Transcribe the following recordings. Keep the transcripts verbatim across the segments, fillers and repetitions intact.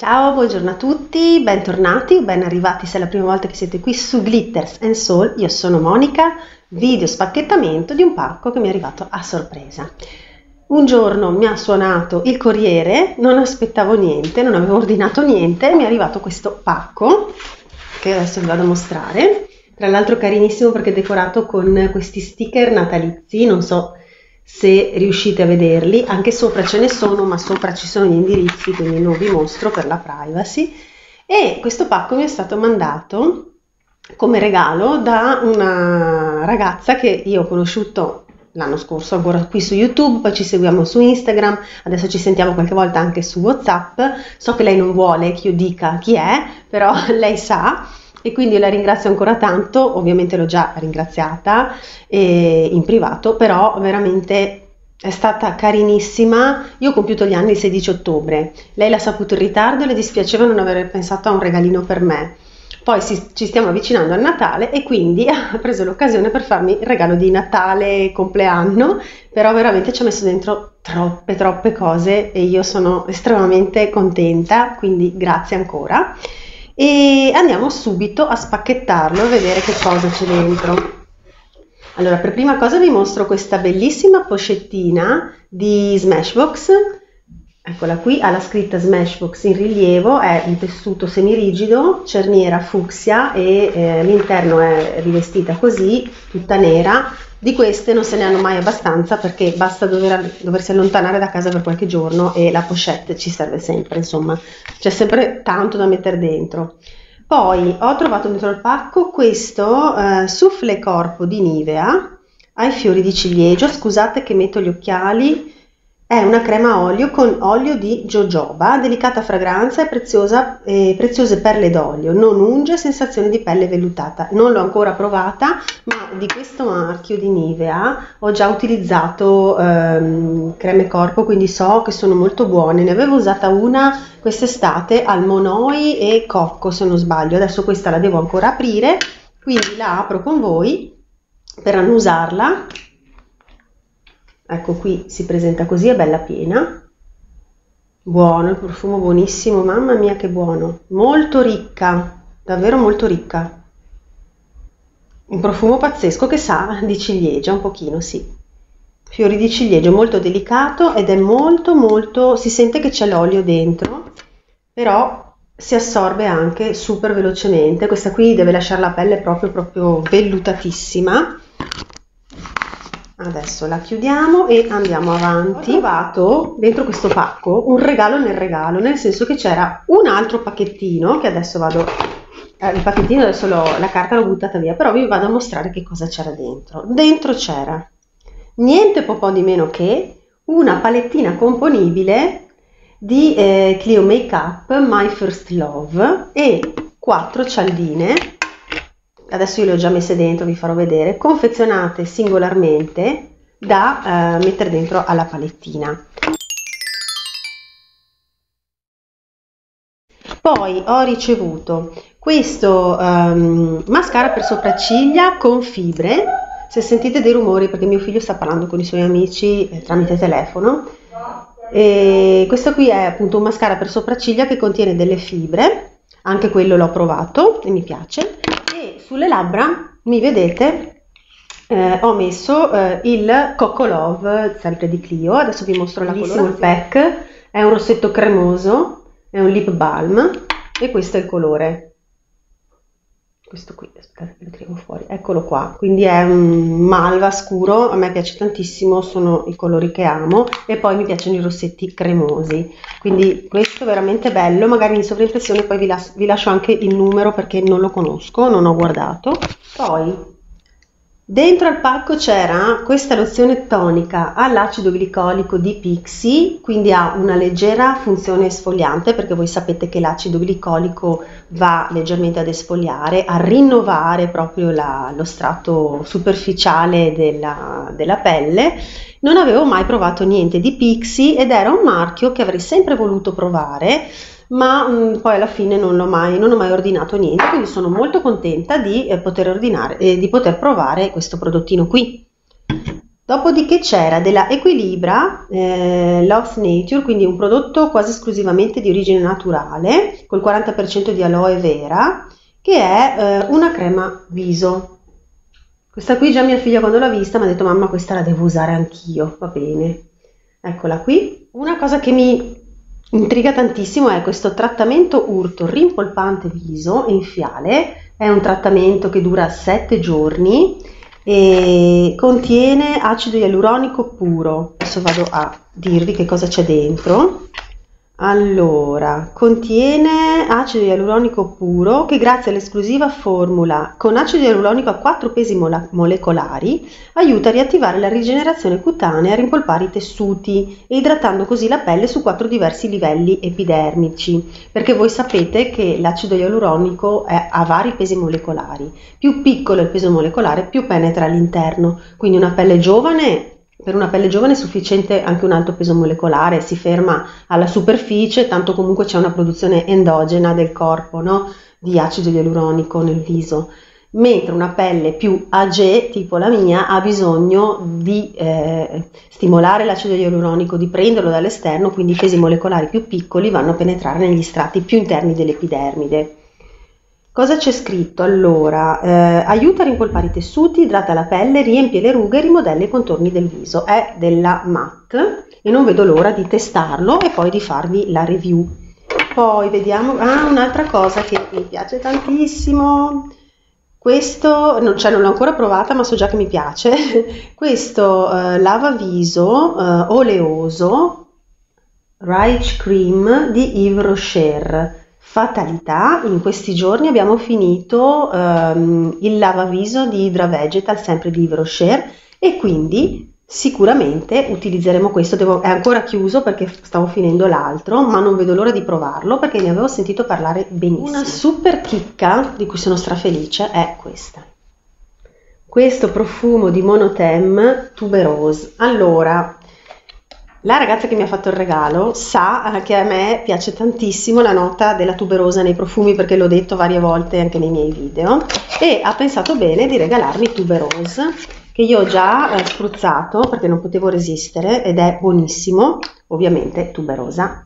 Ciao, buongiorno a tutti, bentornati o ben arrivati se è la prima volta che siete qui su Glitters and Soul. Io sono Monica, video spacchettamento di un pacco che mi è arrivato a sorpresa. Un giorno mi ha suonato il corriere, non aspettavo niente, non avevo ordinato niente, mi è arrivato questo pacco che adesso vi vado a mostrare. Tra l'altro carinissimo perché è decorato con questi sticker natalizi, non so se riuscite a vederli, anche sopra ce ne sono, ma sopra ci sono gli indirizzi, quindi non vi mostro per la privacy. E questo pacco mi è stato mandato come regalo da una ragazza che io ho conosciuto l'anno scorso ancora qui su YouTube, poi ci seguiamo su Instagram, adesso ci sentiamo qualche volta anche su WhatsApp. So che lei non vuole che io dica chi è, però lei sa. E quindi io la ringrazio ancora tanto, ovviamente l'ho già ringraziata eh, in privato, però veramente è stata carinissima. Io ho compiuto gli anni il sedici ottobre, lei l'ha saputo in ritardo e le dispiaceva non aver pensato a un regalino per me. Poi si, ci stiamo avvicinando al Natale e quindi ha preso l'occasione per farmi il regalo di Natale e compleanno, però veramente ci ha messo dentro troppe troppe cose e io sono estremamente contenta, quindi grazie ancora. E andiamo subito a spacchettarlo e vedere che cosa c'è dentro. Allora, per prima cosa vi mostro questa bellissima pochettina di Smashbox, eccola qui, ha la scritta Smashbox in rilievo, è in tessuto semirigido, cerniera fucsia e eh, l'interno è rivestita così, tutta nera. Di queste non se ne hanno mai abbastanza perché basta dover, doversi allontanare da casa per qualche giorno e la pochette ci serve sempre, insomma c'è sempre tanto da mettere dentro. Poi ho trovato dentro il pacco questo eh, soufflé corpo di Nivea ai fiori di ciliegio, scusate che metto gli occhiali, è una crema a olio con olio di jojoba, delicata fragranza e preziosa, eh, preziose perle d'olio, non unge, sensazione di pelle vellutata. Non l'ho ancora provata, ma di questo marchio di Nivea ho già utilizzato ehm, creme corpo, quindi so che sono molto buone. Ne avevo usata una quest'estate al Monoi e Cocco, se non sbaglio. Adesso questa la devo ancora aprire, quindi la apro con voi per annusarla. Ecco qui si presenta così, è bella piena, buono, il profumo buonissimo, mamma mia che buono, molto ricca, davvero molto ricca, un profumo pazzesco che sa di ciliegia un pochino, sì, fiori di ciliegio, molto delicato ed è molto molto, si sente che c'è l'olio dentro, però si assorbe anche super velocemente. Questa qui deve lasciare la pelle proprio proprio vellutatissima. Adesso la chiudiamo e andiamo avanti. Ho trovato dentro questo pacco un regalo nel regalo, nel senso che c'era un altro pacchettino che adesso vado, eh, il pacchettino adesso la carta l'ho buttata via, però vi vado a mostrare che cosa c'era dentro. Dentro c'era niente po' po' di meno che una palettina componibile di eh, Clio Makeup My First Love e quattro cialdine. Adesso io le ho già messe dentro, vi farò vedere, confezionate singolarmente da eh, mettere dentro alla palettina. Poi ho ricevuto questo um, mascara per sopracciglia con fibre, se sentite dei rumori perché mio figlio sta parlando con i suoi amici eh, tramite telefono. E questo qui è appunto un mascara per sopracciglia che contiene delle fibre, anche quello l'ho provato e mi piace. Sulle labbra mi vedete eh, ho messo eh, il Coco Love sempre di Clio, adesso vi mostro la colorazione. Il pack è un rossetto cremoso, è un lip balm e questo è il colore, questo qui, aspettate che lo tiriamo fuori, eccolo qua, quindi è un malva scuro, a me piace tantissimo, sono i colori che amo e poi mi piacciono i rossetti cremosi, quindi questo è veramente bello, magari in sovraimpressione poi vi, las vi lascio anche il numero perché non lo conosco, non ho guardato. Poi dentro al pacco c'era questa lozione tonica all'acido glicolico di Pixi, quindi ha una leggera funzione esfoliante perché voi sapete che l'acido glicolico va leggermente ad esfoliare, a rinnovare proprio la, lo strato superficiale della, della pelle. Non avevo mai provato niente di Pixi ed era un marchio che avrei sempre voluto provare, ma mh, poi alla fine non l'ho mai, non ho mai ordinato niente, quindi sono molto contenta di eh, poter ordinare e eh, di poter provare questo prodottino qui. Dopodiché c'era della Equilibra eh, Love Nature, quindi un prodotto quasi esclusivamente di origine naturale, col quaranta per cento di aloe vera, che è eh, una crema viso. Questa qui già mia figlia quando l'ha vista mi ha detto: mamma, questa la devo usare anch'io, va bene. Eccola qui. Una cosa che mi intriga tantissimo è questo trattamento urto rimpolpante viso in fiale. È un trattamento che dura sette giorni. E contiene acido ialuronico puro. Adesso vado a dirvi che cosa c'è dentro. Allora, contiene acido ialuronico puro che, grazie all'esclusiva formula con acido ialuronico a quattro pesi molecolari, aiuta a riattivare la rigenerazione cutanea, a rimpolpare i tessuti e idratando così la pelle su quattro diversi livelli epidermici, perché voi sapete che l'acido ialuronico è a vari pesi molecolari. Più piccolo è il peso molecolare, più penetra all'interno, quindi una pelle giovane. Per una pelle giovane è sufficiente anche un alto peso molecolare, si ferma alla superficie, tanto comunque c'è una produzione endogena del corpo, no? Di acido ialuronico nel viso, mentre una pelle più age, tipo la mia, ha bisogno di eh, stimolare l'acido ialuronico, di prenderlo dall'esterno, quindi i pesi molecolari più piccoli vanno a penetrare negli strati più interni dell'epidermide. Cosa c'è scritto? Allora, eh, aiuta a rimpolpare i tessuti, idrata la pelle, riempie le rughe, rimodella i contorni del viso. È della M A C e non vedo l'ora di testarlo e poi di farvi la review. Poi vediamo, ah, un'altra cosa che mi piace tantissimo. Questo, non, cioè non l'ho ancora provata ma so già che mi piace. Questo eh, lavaviso eh, oleoso Rich Cream di Yves Rocher. Fatalità, in questi giorni abbiamo finito ehm, il lavaviso di Hydra Vegetal, sempre di Yves Rocher, e quindi sicuramente utilizzeremo questo. Devo, è ancora chiuso perché stavo finendo l'altro, ma non vedo l'ora di provarlo perché ne avevo sentito parlare benissimo. Una super chicca di cui sono strafelice è questa. Questo profumo di Monotheme Tuberose. Allora, la ragazza che mi ha fatto il regalo sa che a me piace tantissimo la nota della tuberosa nei profumi, perché l'ho detto varie volte anche nei miei video, e ha pensato bene di regalarmi Tuberose, che io ho già eh, spruzzato perché non potevo resistere ed è buonissimo. Ovviamente tuberosa,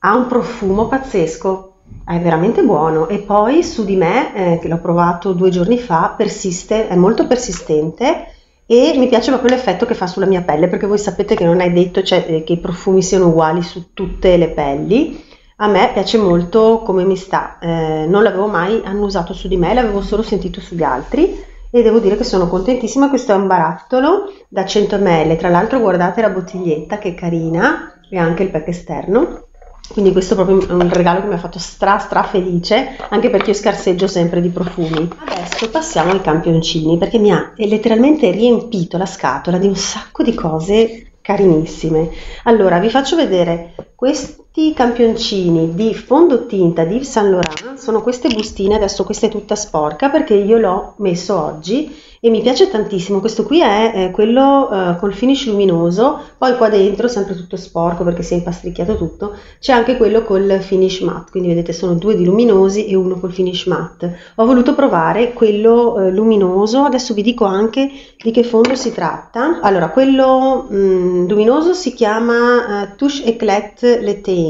ha un profumo pazzesco, è veramente buono, e poi su di me, eh, che l'ho provato due giorni fa, persiste, è molto persistente. E mi piace proprio l'effetto che fa sulla mia pelle, perché voi sapete che non è detto, cioè, che i profumi siano uguali su tutte le pelli. A me piace molto come mi sta, eh, non l'avevo mai annusato su di me, l'avevo solo sentito sugli altri e devo dire che sono contentissima. Questo è un barattolo da cento millilitri, tra l'altro guardate la bottiglietta che carina e anche il pack esterno. Quindi questo è proprio un regalo che mi ha fatto stra stra felice, anche perché io scarseggio sempre di profumi. Adesso passiamo ai campioncini, perché mi ha letteralmente riempito la scatola di un sacco di cose carinissime. Allora, vi faccio vedere questi campioncini di fondotinta di Yves Saint Laurent. Sono queste bustine, adesso questa è tutta sporca perché io l'ho messo oggi e mi piace tantissimo. Questo qui è eh, quello eh, col finish luminoso, poi qua dentro sempre tutto sporco perché si è impastricchiato tutto, c'è anche quello col finish matte, quindi vedete sono due di luminosi e uno col finish matte. Ho voluto provare quello eh, luminoso, adesso vi dico anche di che fondo si tratta. Allora, quello mh, luminoso si chiama eh, Touche Éclat Le Teint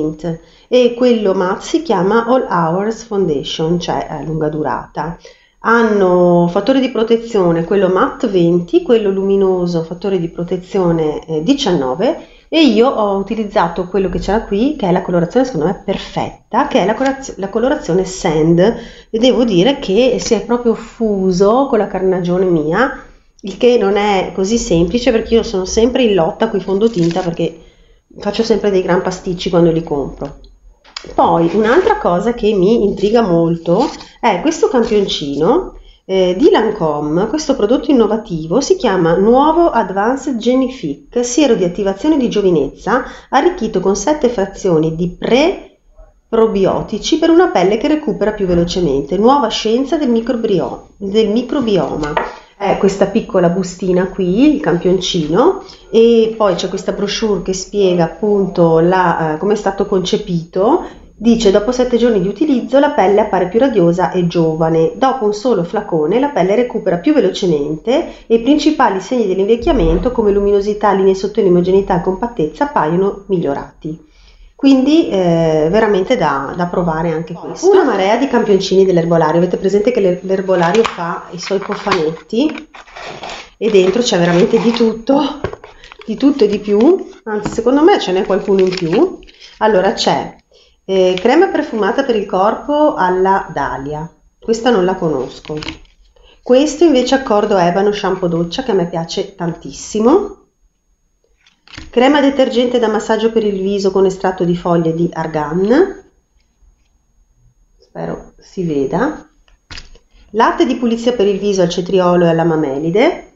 e quello matte si chiama All Hours Foundation, cioè a lunga durata. Hanno fattore di protezione quello matte venti, quello luminoso fattore di protezione eh, diciannove, e io ho utilizzato quello che c'era qui, che è la colorazione secondo me perfetta, che è la, la colorazione sand, e devo dire che si è proprio fuso con la carnagione mia, il che non è così semplice perché io sono sempre in lotta con i fondotinta perché faccio sempre dei gran pasticci quando li compro. Poi un'altra cosa che mi intriga molto è questo campioncino eh, di Lancome. Questo prodotto innovativo si chiama Nuovo Advanced Genifique, siero di attivazione di giovinezza arricchito con sette frazioni di pre-probiotici per una pelle che recupera più velocemente. Nuova scienza del, del microbioma. È questa piccola bustina qui, il campioncino, e poi c'è questa brochure che spiega appunto la, eh, come è stato concepito Dice: dopo sette giorni di utilizzo la pelle appare più radiosa e giovane, dopo un solo flacone la pelle recupera più velocemente e i principali segni dell'invecchiamento come luminosità, linee sottili, omogeneità e compattezza appaiono migliorati. Quindi eh, veramente da, da provare anche questo. Una marea di campioncini dell'Erbolario. Avete presente che l'Erbolario fa i suoi cofanetti e dentro c'è veramente di tutto, di tutto e di più, anzi secondo me ce n'è qualcuno in più. Allora c'è eh, crema profumata per il corpo alla Dalia, questa non la conosco. Questo invece accordo ebano shampoo doccia che a me piace tantissimo. Crema detergente da massaggio per il viso con estratto di foglie di argan, spero si veda. Latte di pulizia per il viso al cetriolo e alla mamelide.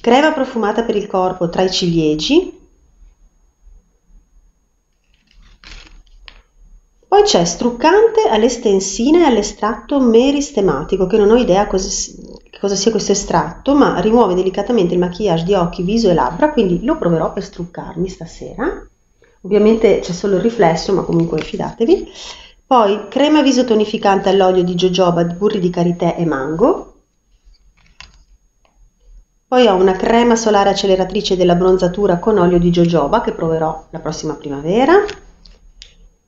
Crema profumata per il corpo tra i ciliegi. Poi c'è struccante all'estensina e all'estratto meristematico, che non ho idea cosa cosa sia questo estratto, ma rimuove delicatamente il maquillage di occhi, viso e labbra, quindi lo proverò per struccarmi stasera. Ovviamente c'è solo il riflesso, ma comunque fidatevi. Poi crema viso tonificante all'olio di jojoba, burri di karité e mango. Poi ho una crema solare acceleratrice della bronzatura con olio di jojoba che proverò la prossima primavera.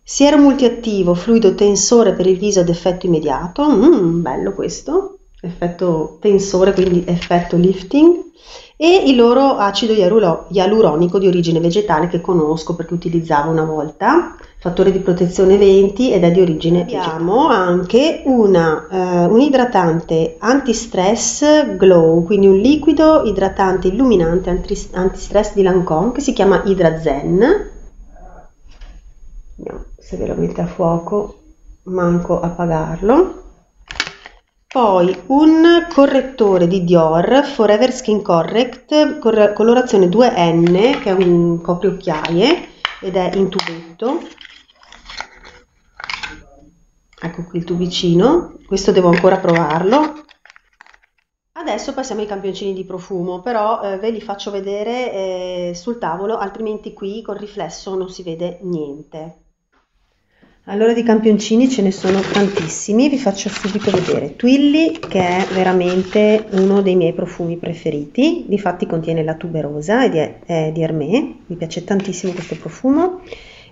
Siero multiattivo, fluido tensore per il viso ad effetto immediato, mm, bello questo. Effetto tensore, quindi effetto lifting, e il loro acido ialuronico di origine vegetale che conosco perché utilizzavo una volta, fattore di protezione venti ed è di origine vegetale. Abbiamo anche una, eh, un idratante anti-stress glow, quindi un liquido idratante illuminante anti-stress di Lancome che si chiama HydraZen. Vediamo se ve lo mette a fuoco, manco a pagarlo. Poi un correttore di Dior, Forever Skin Correct, cor colorazione due N, che è un copriocchiaie ed è in tubetto. Ecco qui il tubicino, questo devo ancora provarlo. Adesso passiamo ai campioncini di profumo, però eh, ve li faccio vedere eh, sul tavolo, altrimenti qui col riflesso non si vede niente. Allora di campioncini ce ne sono tantissimi, vi faccio subito vedere Twilly, che è veramente uno dei miei profumi preferiti, difatti contiene la tuberosa ed è, è di Hermès, mi piace tantissimo questo profumo.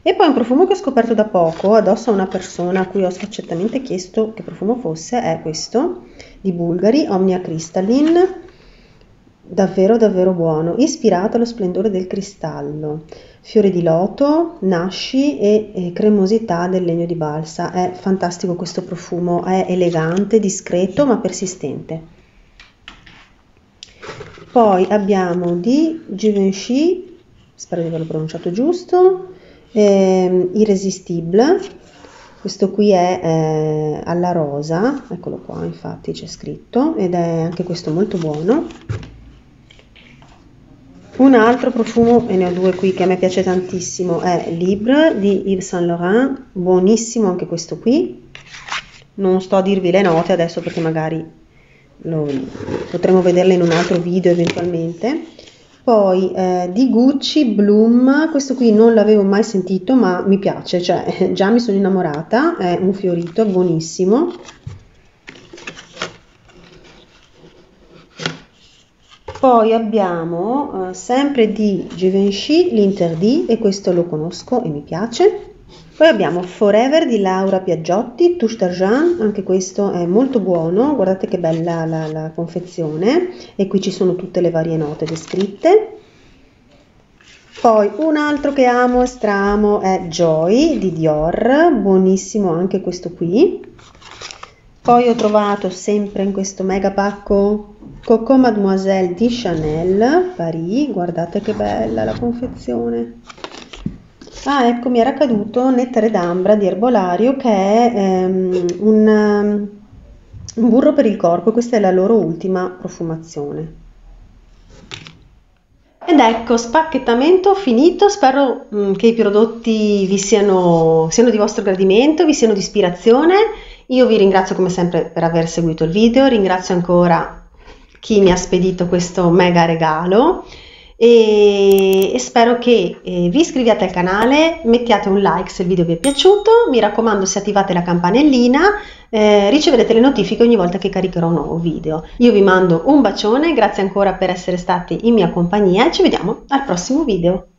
E poi un profumo che ho scoperto da poco, addosso a una persona a cui ho sfaccetamente chiesto che profumo fosse, è questo di Bulgari, Omnia Crystalline, davvero davvero buono, ispirato allo splendore del cristallo. Fiore di loto, nasci e, e cremosità del legno di balsa. È fantastico questo profumo, è elegante, discreto ma persistente. Poi abbiamo di Givenchy, spero di averlo pronunciato giusto, ehm, Irresistible, questo qui è eh, alla rosa, eccolo qua, infatti c'è scritto, ed è anche questo molto buono. Un altro profumo, e ne ho due qui, che a me piace tantissimo, è Libre di Yves Saint Laurent, buonissimo anche questo qui. Non sto a dirvi le note adesso perché magari lo, potremo vederle in un altro video eventualmente. Poi eh, di Gucci, Bloom, questo qui non l'avevo mai sentito ma mi piace, cioè già mi sono innamorata, è un fiorito, è buonissimo. Poi abbiamo eh, sempre di Givenchy l'Interdit, e questo lo conosco e mi piace. Poi abbiamo Forever di Laura Piaggiotti, Touche d'Argent, anche questo è molto buono, guardate che bella la, la confezione, e qui ci sono tutte le varie note descritte. Poi un altro che amo e stramo è Joy di Dior, buonissimo anche questo qui. Poi ho trovato sempre in questo mega pacco Coco Mademoiselle di Chanel Paris, guardate che bella la confezione. Ah, ecco, mi era caduto Nettare d'Ambra di Erbolario, che è ehm, un, um, un burro per il corpo, questa è la loro ultima profumazione. Ed ecco, spacchettamento finito, spero mh, che i prodotti vi siano, siano di vostro gradimento, vi siano di ispirazione. Io vi ringrazio come sempre per aver seguito il video, ringrazio ancora chi mi ha spedito questo mega regalo e, e spero che eh, vi iscriviate al canale, mettiate un like se il video vi è piaciuto, mi raccomando se attivate la campanellina eh, riceverete le notifiche ogni volta che caricherò un nuovo video. Io vi mando un bacione, grazie ancora per essere stati in mia compagnia e ci vediamo al prossimo video.